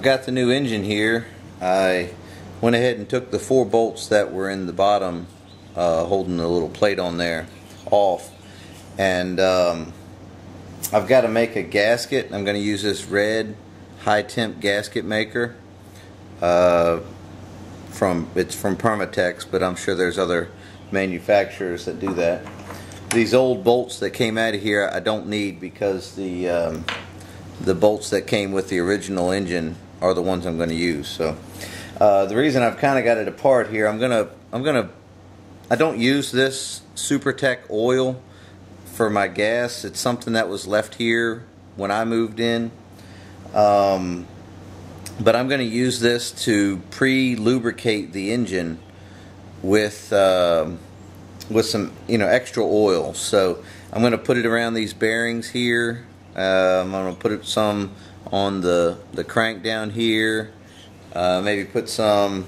I've got the new engine here. I went ahead and took the 4 bolts that were in the bottom holding the little plate on there off, and I've got to make a gasket. I'm going to use this red high temp gasket maker. It's from Permatex, but I'm sure there's other manufacturers that do that. These old bolts that came out of here I don't need, because the bolts that came with the original engine are the ones I'm going to use. So the reason I've kind of got it apart here, I don't use this SuperTech oil for my gas. It's something that was left here when I moved in. But I'm going to use this to pre-lubricate the engine with some extra oil. So I'm going to put it around these bearings here. I'm going to put some on the crank down here. Maybe put some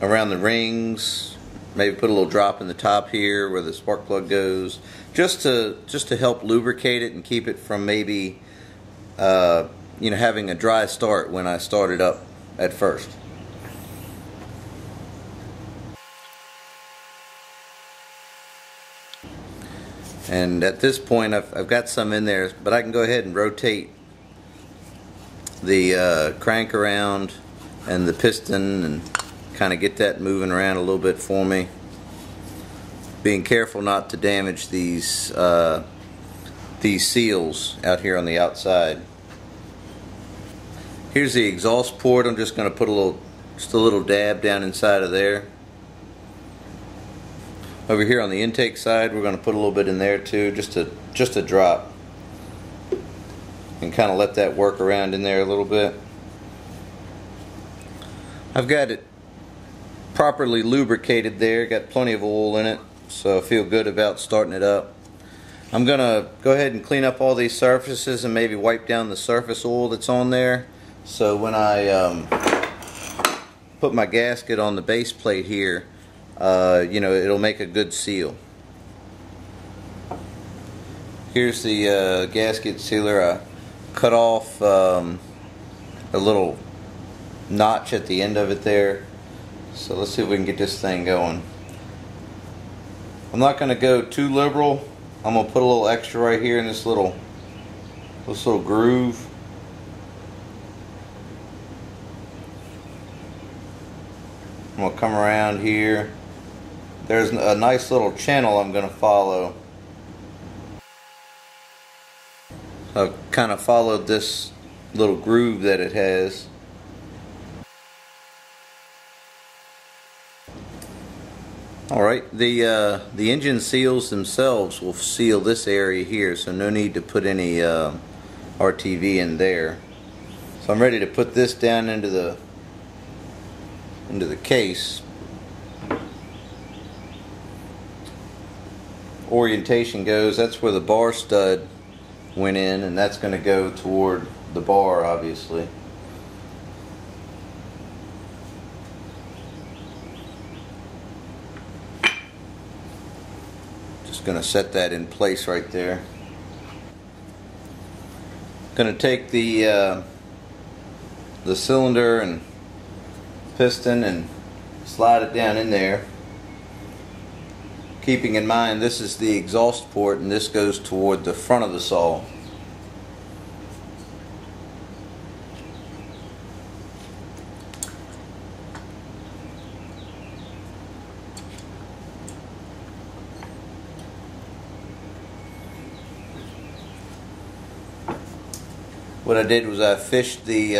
around the rings. Maybe put a little drop in the top here where the spark plug goes, just to help lubricate it and keep it from maybe having a dry start when I start it up at first. And at this point, I've got some in there, but I can go ahead and rotate the crank around and the piston and kind of get that moving around a little bit for me, being careful not to damage these seals out here on the outside. Here's the exhaust port. I'm just going to put a little dab down inside of there. Over here on the intake side, we're going to put a little bit in there too, just a drop, and kind of let that work around in there a little bit. I've got it properly lubricated there, got plenty of oil in it, so I feel good about starting it up. I'm going to go ahead and clean up all these surfaces and maybe wipe down the surface oil that's on there. So when I put my gasket on the base plate here, it'll make a good seal. Here's the gasket sealer. I cut off a little notch at the end of it there. So let's see if we can get this thing going. I'm not going to go too liberal. I'm going to put a little extra right here in this little groove. I'm going to come around here. There's a nice little channel I'm going to follow. I kind of followed this little groove that it has. Alright, the engine seals themselves will seal this area here, so no need to put any RTV in there. So I'm ready to put this down into the case. Orientation goes, that's where the bar stud went in, and that's going to go toward the bar, obviously. Just going to set that in place right there. Going to take the cylinder and piston and slide it down in there, keeping in mind this is the exhaust port and this goes toward the front of the saw. What I did was I fished the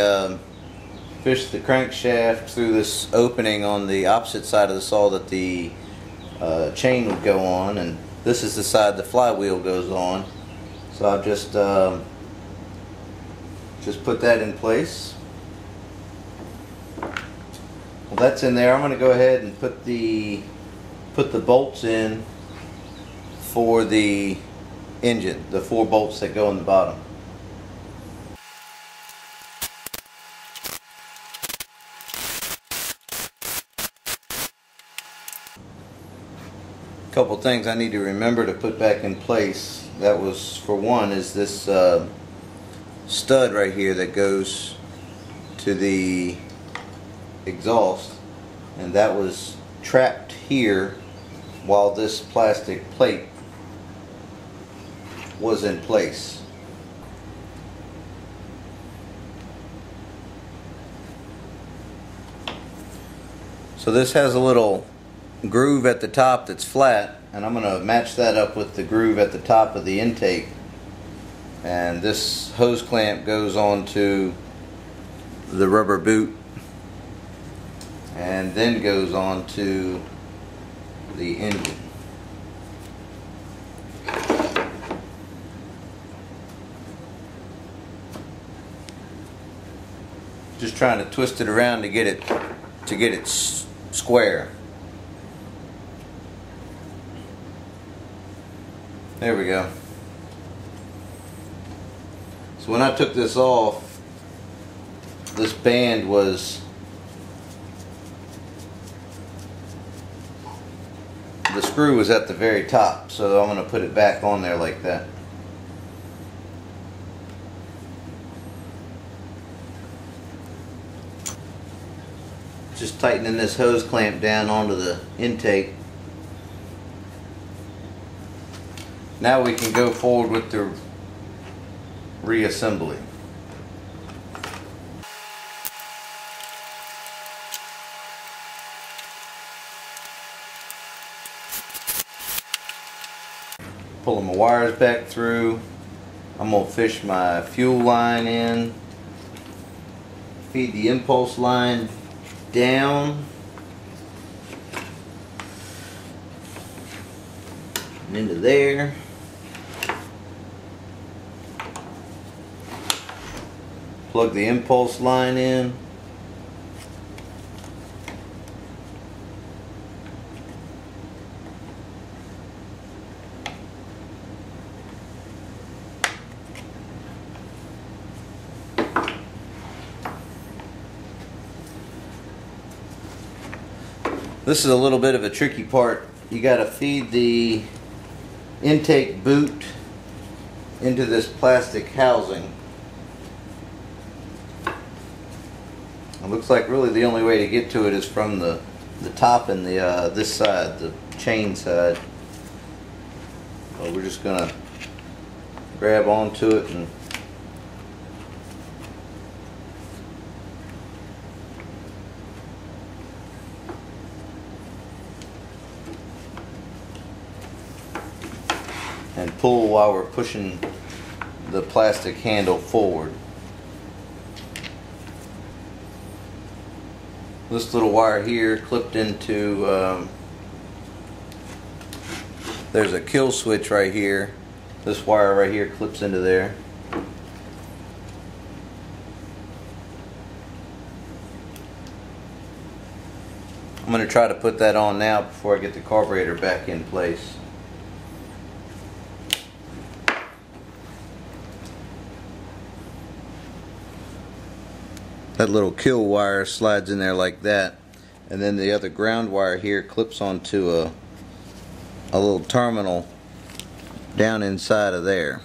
crankshaft through this opening on the opposite side of the saw that the chain would go on, and this is the side the flywheel goes on. So I've just put that in place. Well, that's in there. I'm going to go ahead and put the bolts in for the engine, the 4 bolts that go in the bottom. Couple things I need to remember to put back in place. That was, for one, is this stud right here that goes to the exhaust, and that was trapped here while this plastic plate was in place. So this has a little groove at the top that's flat, and I'm going to match that up with the groove at the top of the intake, and this hose clamp goes onto the rubber boot and then goes on to the engine. Just trying to twist it around to get it square. There we go. So when I took this off, this band was the screw was at the very top, so I'm going to put it back on there like that. Just tightening this hose clamp down onto the intake. Now we can go forward with the reassembly. Pulling my wires back through. I'm going to fish my fuel line in. Feed the impulse line down and into there. Plug the impulse line in. This is a little bit of a tricky part. You got to feed the intake boot into this plastic housing. It looks like really the only way to get to it is from the top and the this side, the chain side. So we're just gonna grab onto it and pull while we're pushing the plastic handle forward. This little wire here clipped into there's a kill switch right here. This wire right here clips into there. I'm going to try to put that on now before I get the carburetor back in place. That little kill wire slides in there like that, and then the other ground wire here clips onto a little terminal down inside of there.